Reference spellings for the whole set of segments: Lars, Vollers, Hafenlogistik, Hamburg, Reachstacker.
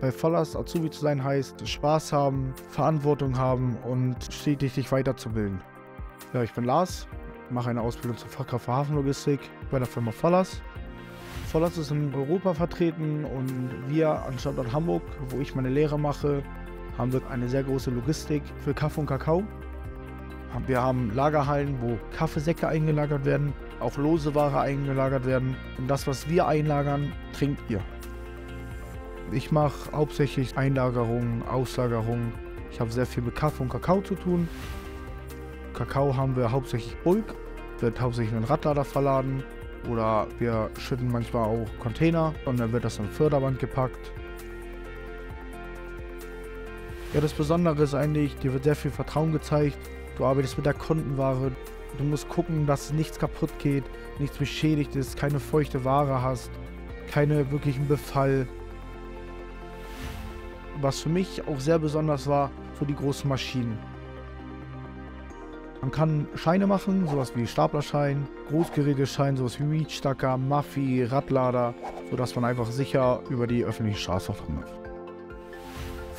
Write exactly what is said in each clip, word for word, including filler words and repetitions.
Bei Vollers Azubi zu sein heißt Spaß haben, Verantwortung haben und stetig dich weiterzubilden. Ja, ich bin Lars, mache eine Ausbildung zur Fachkraft für Hafenlogistik bei der Firma Vollers. Vollers ist in Europa vertreten und wir am Standort Hamburg, wo ich meine Lehre mache, haben dort eine sehr große Logistik für Kaffee und Kakao. Wir haben Lagerhallen, wo Kaffeesäcke eingelagert werden, auch lose Ware eingelagert werden. Und das, was wir einlagern, trinkt ihr. Ich mache hauptsächlich Einlagerungen, Auslagerungen. Ich habe sehr viel mit Kaffee und Kakao zu tun. Kakao haben wir hauptsächlich Bulk, wird hauptsächlich in den Radlader verladen. Oder wir schütten manchmal auch Container und dann wird das in ein Förderband gepackt. Ja, das Besondere ist eigentlich, dir wird sehr viel Vertrauen gezeigt. Du arbeitest mit der Kundenware. Du musst gucken, dass nichts kaputt geht, nichts beschädigt ist, keine feuchte Ware hast, keine wirklichen Befall. Was für mich auch sehr besonders war, so die großen Maschinen. Man kann Scheine machen, sowas wie Staplerschein, Großgeräteschein, sowas wie Reachstacker, Muffi, Radlader, sodass man einfach sicher über die öffentliche Straße fahren darf.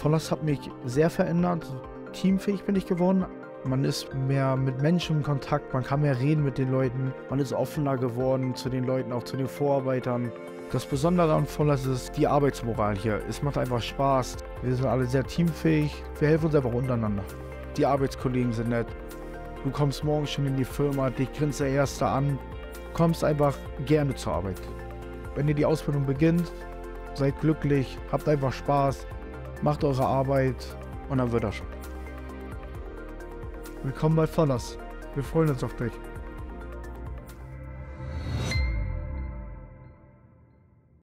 Vollers hat mich sehr verändert. Teamfähig bin ich geworden. Man ist mehr mit Menschen in Kontakt, man kann mehr reden mit den Leuten, man ist offener geworden zu den Leuten, auch zu den Vorarbeitern. Das Besondere an Vollers ist die Arbeitsmoral hier. Es macht einfach Spaß. Wir sind alle sehr teamfähig. Wir helfen uns einfach untereinander. Die Arbeitskollegen sind nett. Du kommst morgens schon in die Firma, dich grinst der Erste an. Du kommst einfach gerne zur Arbeit. Wenn ihr die Ausbildung beginnt, seid glücklich, habt einfach Spaß, macht eure Arbeit und dann wird das schon. Willkommen bei Vollers. Wir freuen uns auf dich.